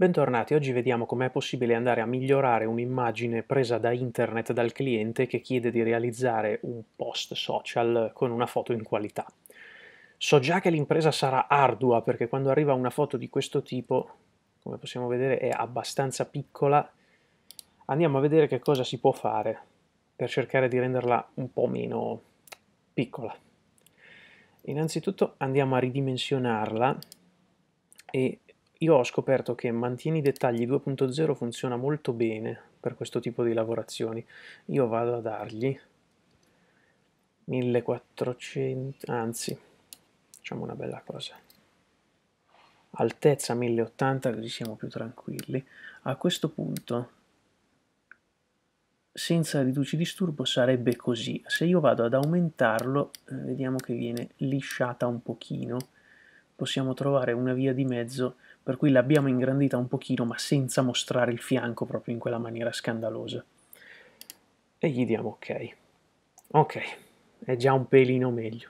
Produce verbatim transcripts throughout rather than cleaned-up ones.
Bentornati, oggi vediamo com'è possibile andare a migliorare un'immagine presa da internet dal cliente che chiede di realizzare un post social con una foto in qualità. So già che l'impresa sarà ardua perché quando arriva una foto di questo tipo, come possiamo vedere, è abbastanza piccola. Andiamo a vedere che cosa si può fare per cercare di renderla un po' meno piccola. Innanzitutto andiamo a ridimensionarla e io ho scoperto che Mantieni Dettagli due punto zero funziona molto bene per questo tipo di lavorazioni. Io vado a dargli millequattrocento, anzi, facciamo una bella cosa. Altezza mille ottanta, così siamo più tranquilli. A questo punto, senza riduci disturbo, sarebbe così. Se io vado ad aumentarlo, vediamo che viene lisciata un pochino. Possiamo trovare una via di mezzo per cui l'abbiamo ingrandita un pochino ma senza mostrare il fianco proprio in quella maniera scandalosa. E gli diamo ok. Ok, è già un pelino meglio.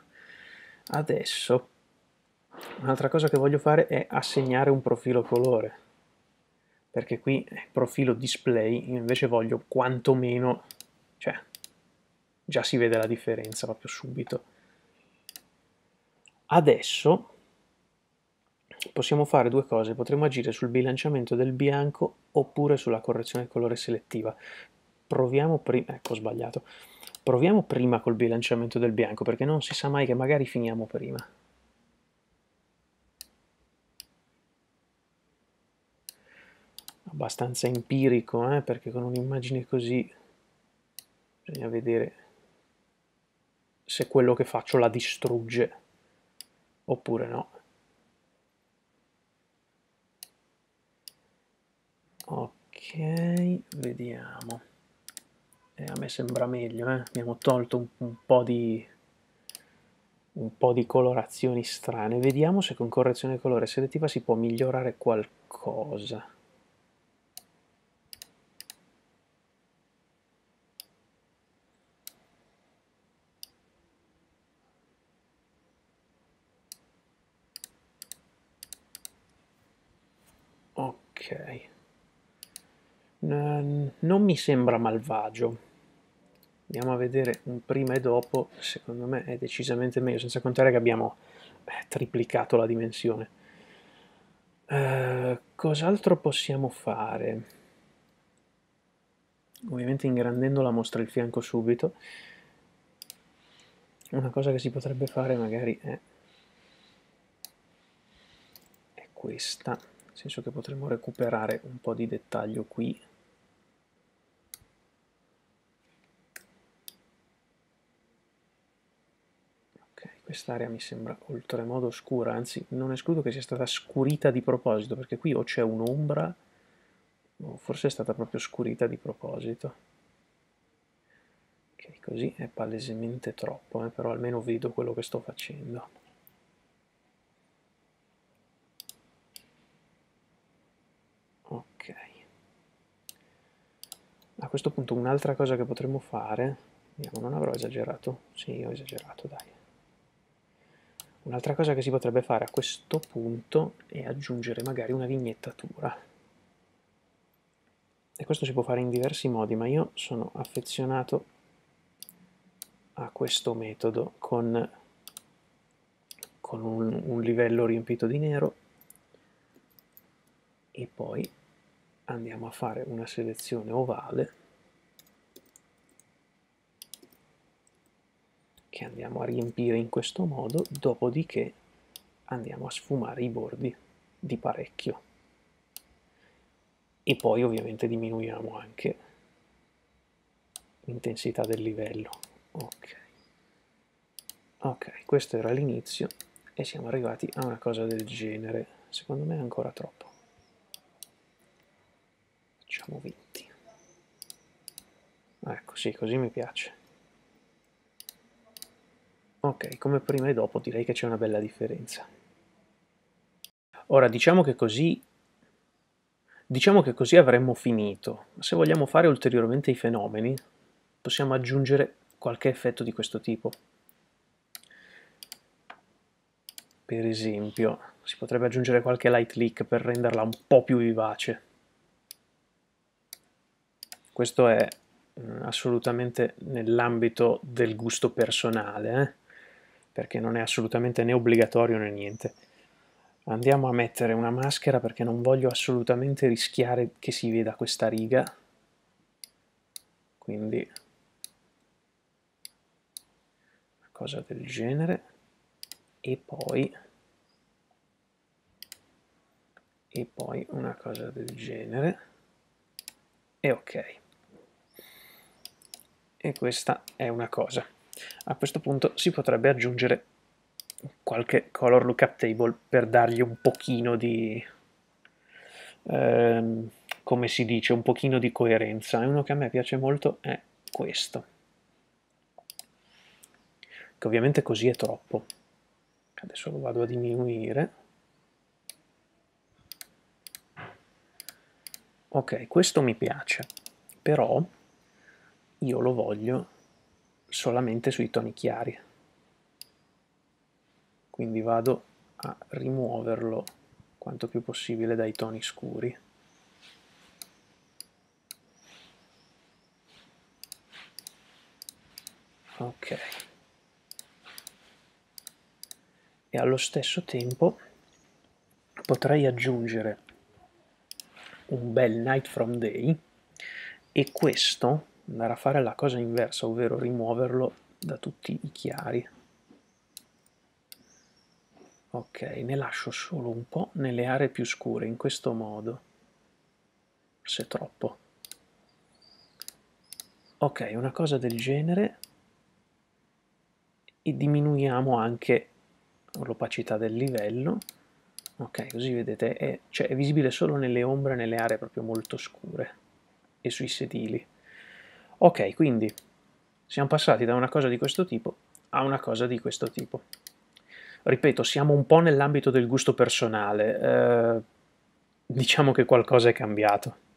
Adesso, un'altra cosa che voglio fare è assegnare un profilo colore, perché qui è profilo display, io invece voglio quantomeno, cioè, già si vede la differenza proprio subito. Adesso possiamo fare due cose, potremmo agire sul bilanciamento del bianco oppure sulla correzione del colore selettiva. Proviamo prima, ecco ho sbagliato, proviamo prima col bilanciamento del bianco perché non si sa mai che magari finiamo prima. Abbastanza empirico eh? Perché con un'immagine così bisogna vedere se quello che faccio la distrugge oppure no. Ok, vediamo. Eh, a me sembra meglio, eh? Abbiamo tolto un, un, po di, un po' di colorazioni strane. Vediamo se con correzione colore selettiva si può migliorare qualcosa. Ok. Non mi sembra malvagio. Andiamo a vedere un prima e dopo. Secondo me è decisamente meglio, senza contare che abbiamo eh, triplicato la dimensione. Eh, cos'altro possiamo fare? Ovviamente ingrandendo la mostra il fianco subito. Una cosa che si potrebbe fare magari è, è questa, nel senso che potremmo recuperare un po' di dettaglio qui. Quest'area mi sembra oltremodo oscura, anzi non escludo che sia stata scurita di proposito, perché qui o c'è un'ombra, o forse è stata proprio scurita di proposito. Ok, così è palesemente troppo, eh, però almeno vedo quello che sto facendo. Ok. A questo punto un'altra cosa che potremmo fare, vediamo, non avrò esagerato? Sì, ho esagerato, dai. Un'altra cosa che si potrebbe fare a questo punto è aggiungere magari una vignettatura. E questo si può fare in diversi modi, ma io sono affezionato a questo metodo con, con un, un livello riempito di nero e poi andiamo a fare una selezione ovale che andiamo a riempire in questo modo, dopodiché andiamo a sfumare i bordi di parecchio. E poi ovviamente diminuiamo anche l'intensità del livello. Ok, ok, questo era l'inizio e siamo arrivati a una cosa del genere. Secondo me è ancora troppo. Facciamo venti. Ecco, sì, così mi piace. Ok, come prima e dopo direi che c'è una bella differenza. Ora, diciamo che così diciamo che così avremmo finito. Se vogliamo fare ulteriormente i fenomeni, possiamo aggiungere qualche effetto di questo tipo. Per esempio, si potrebbe aggiungere qualche light leak per renderla un po' più vivace. Questo è mh, assolutamente nell'ambito del gusto personale, eh? Perché non è assolutamente né obbligatorio né niente. Andiamo a mettere una maschera perché non voglio assolutamente rischiare che si veda questa riga. Quindi una cosa del genere. E poi, e poi una cosa del genere. E ok. E questa è una cosa. A questo punto si potrebbe aggiungere qualche color lookup table per dargli un pochino di ehm, come si dice, un pochino di coerenza. E uno che a me piace molto è questo, che ovviamente così è troppo, adesso lo vado a diminuire. Ok, questo mi piace, però io lo voglio solamente sui toni chiari, quindi vado a rimuoverlo quanto più possibile dai toni scuri. Ok. E allo stesso tempo potrei aggiungere un bel night from day e questo andare a fare la cosa inversa, ovvero rimuoverlo da tutti i chiari. Ok, ne lascio solo un po' nelle aree più scure, in questo modo. Forse troppo. Ok, una cosa del genere. E diminuiamo anche l'opacità del livello. Ok, così vedete, è, cioè, è visibile solo nelle ombre, nelle aree proprio molto scure. E sui sedili. Ok, quindi siamo passati da una cosa di questo tipo a una cosa di questo tipo. Ripeto, siamo un po' nell'ambito del gusto personale, eh, diciamo che qualcosa è cambiato.